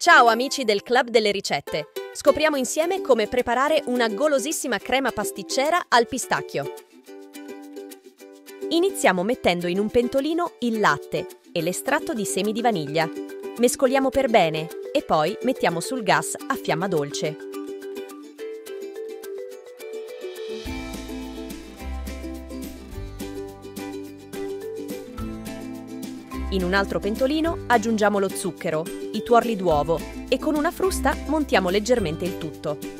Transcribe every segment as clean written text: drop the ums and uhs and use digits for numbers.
Ciao amici del Club delle Ricette! Scopriamo insieme come preparare una golosissima crema pasticcera al pistacchio. Iniziamo mettendo in un pentolino il latte e l'estratto di semi di vaniglia. Mescoliamo per bene e poi mettiamo sul gas a fiamma dolce. In un altro pentolino aggiungiamo lo zucchero, i tuorli d'uovo e con una frusta montiamo leggermente il tutto.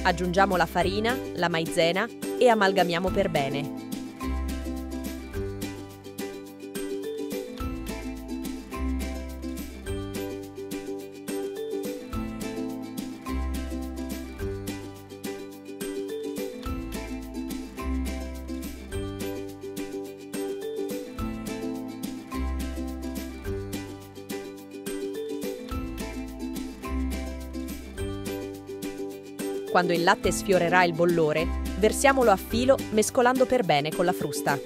Aggiungiamo la farina, la maizena e amalgamiamo per bene. Quando il latte sfiorerà il bollore, versiamolo a filo mescolando per bene con la frusta.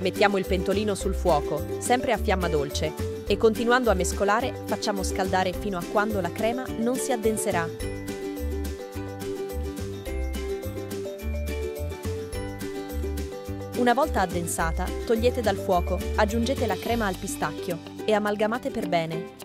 Mettiamo il pentolino sul fuoco, sempre a fiamma dolce. E continuando a mescolare, facciamo scaldare fino a quando la crema non si addenserà. Una volta addensata, togliete dal fuoco, aggiungete la crema al pistacchio e amalgamate per bene.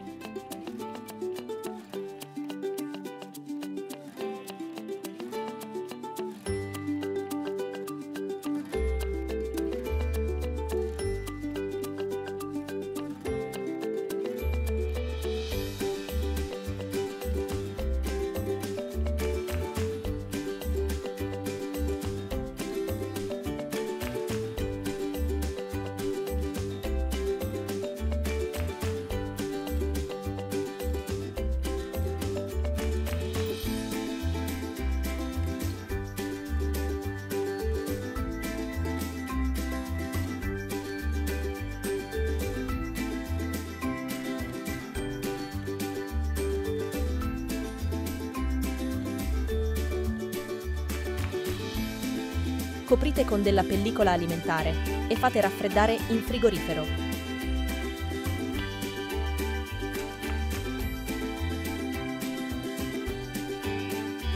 Coprite con della pellicola alimentare e fate raffreddare in frigorifero.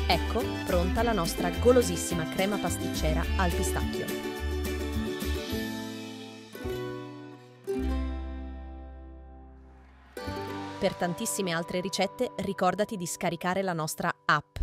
Ecco pronta la nostra golosissima crema pasticcera al pistacchio. Per tantissime altre ricette ricordati di scaricare la nostra app.